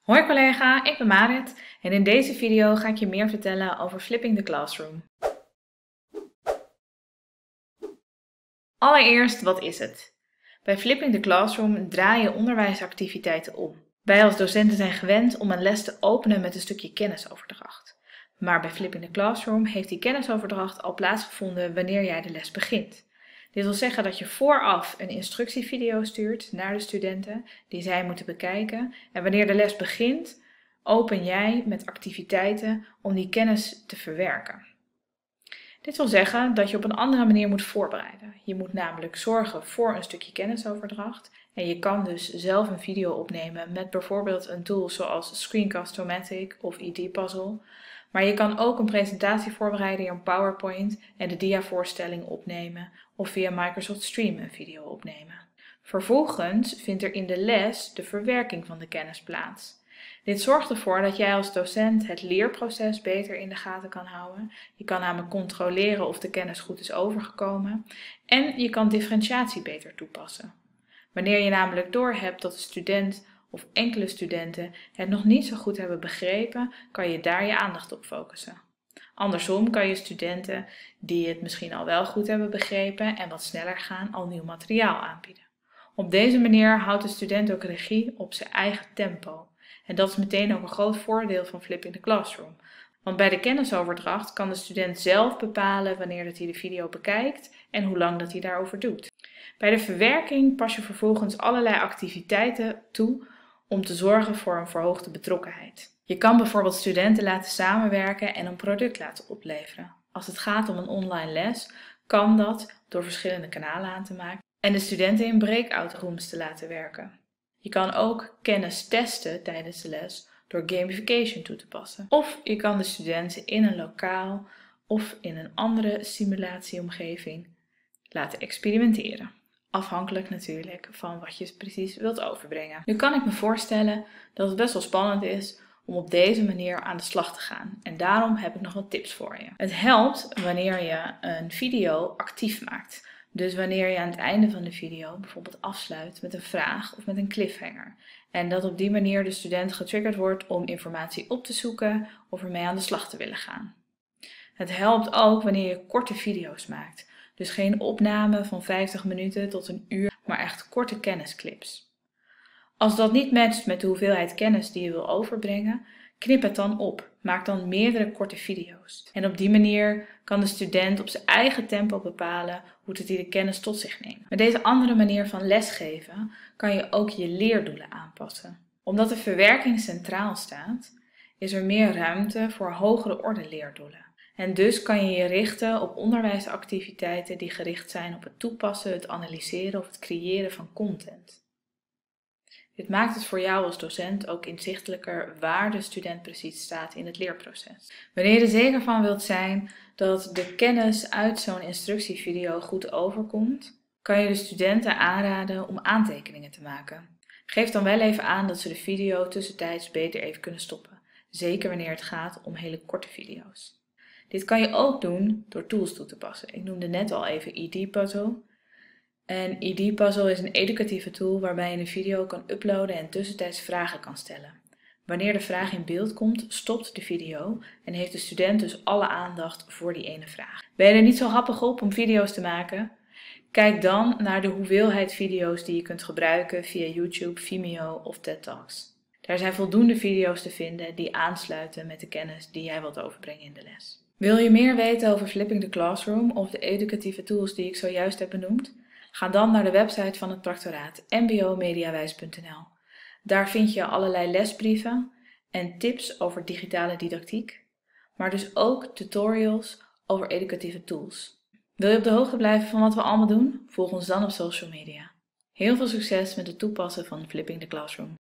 Hoi collega, ik ben Marit en in deze video ga ik je meer vertellen over Flipping the Classroom. Allereerst, wat is het? Bij Flipping the Classroom draai je onderwijsactiviteiten om. Wij als docenten zijn gewend om een les te openen met een stukje kennisoverdracht. Maar bij Flipping the Classroom heeft die kennisoverdracht al plaatsgevonden wanneer jij de les begint. Dit wil zeggen dat je vooraf een instructievideo stuurt naar de studenten die zij moeten bekijken. En wanneer de les begint, open jij met activiteiten om die kennis te verwerken. Dit wil zeggen dat je op een andere manier moet voorbereiden. Je moet namelijk zorgen voor een stukje kennisoverdracht. En je kan dus zelf een video opnemen met bijvoorbeeld een tool zoals Screencast-O-Matic of Edpuzzle. Maar je kan ook een presentatie voorbereiden in PowerPoint en de diavoorstelling opnemen of via Microsoft Stream een video opnemen. Vervolgens vindt er in de les de verwerking van de kennis plaats. Dit zorgt ervoor dat jij als docent het leerproces beter in de gaten kan houden. Je kan namelijk controleren of de kennis goed is overgekomen en je kan differentiatie beter toepassen. Wanneer je namelijk doorhebt dat de student of enkele studenten het nog niet zo goed hebben begrepen, kan je daar je aandacht op focussen. Andersom kan je studenten die het misschien al wel goed hebben begrepen en wat sneller gaan al nieuw materiaal aanbieden. Op deze manier houdt de student ook regie op zijn eigen tempo. En dat is meteen ook een groot voordeel van Flipping the Classroom. Want bij de kennisoverdracht kan de student zelf bepalen wanneer dat hij de video bekijkt en hoe lang dat hij daarover doet. Bij de verwerking pas je vervolgens allerlei activiteiten toe om te zorgen voor een verhoogde betrokkenheid. Je kan bijvoorbeeld studenten laten samenwerken en een product laten opleveren. Als het gaat om een online les, kan dat door verschillende kanalen aan te maken en de studenten in breakout rooms te laten werken. Je kan ook kennis testen tijdens de les door gamification toe te passen. Of je kan de studenten in een lokaal of in een andere simulatieomgeving laten experimenteren. Afhankelijk natuurlijk van wat je precies wilt overbrengen. Nu kan ik me voorstellen dat het best wel spannend is om op deze manier aan de slag te gaan. En daarom heb ik nog wat tips voor je. Het helpt wanneer je een video actief maakt. Dus wanneer je aan het einde van de video bijvoorbeeld afsluit met een vraag of met een cliffhanger. En dat op die manier de student getriggerd wordt om informatie op te zoeken of ermee aan de slag te willen gaan. Het helpt ook wanneer je korte video's maakt. Dus geen opname van 50 minuten tot een uur, maar echt korte kennisclips. Als dat niet matcht met de hoeveelheid kennis die je wil overbrengen, knip het dan op. Maak dan meerdere korte video's. En op die manier kan de student op zijn eigen tempo bepalen hoe hij de kennis tot zich neemt. Met deze andere manier van lesgeven kan je ook je leerdoelen aanpassen. Omdat de verwerking centraal staat, is er meer ruimte voor hogere orde leerdoelen. En dus kan je je richten op onderwijsactiviteiten die gericht zijn op het toepassen, het analyseren of het creëren van content. Dit maakt het voor jou als docent ook inzichtelijker waar de student precies staat in het leerproces. Wanneer je er zeker van wilt zijn dat de kennis uit zo'n instructievideo goed overkomt, kan je de studenten aanraden om aantekeningen te maken. Geef dan wel even aan dat ze de video tussentijds beter even kunnen stoppen, zeker wanneer het gaat om hele korte video's. Dit kan je ook doen door tools toe te passen. Ik noemde net al even Edpuzzle. En Edpuzzle is een educatieve tool waarbij je een video kan uploaden en tussentijds vragen kan stellen. Wanneer de vraag in beeld komt, stopt de video en heeft de student dus alle aandacht voor die ene vraag. Ben je er niet zo happig op om video's te maken? Kijk dan naar de hoeveelheid video's die je kunt gebruiken via YouTube, Vimeo of TED Talks. Daar zijn voldoende video's te vinden die aansluiten met de kennis die jij wilt overbrengen in de les. Wil je meer weten over Flipping the Classroom of de educatieve tools die ik zojuist heb benoemd? Ga dan naar de website van het practoraat mbo-mediawijs.nl. Daar vind je allerlei lesbrieven en tips over digitale didactiek, maar dus ook tutorials over educatieve tools. Wil je op de hoogte blijven van wat we allemaal doen? Volg ons dan op social media. Heel veel succes met het toepassen van Flipping the Classroom.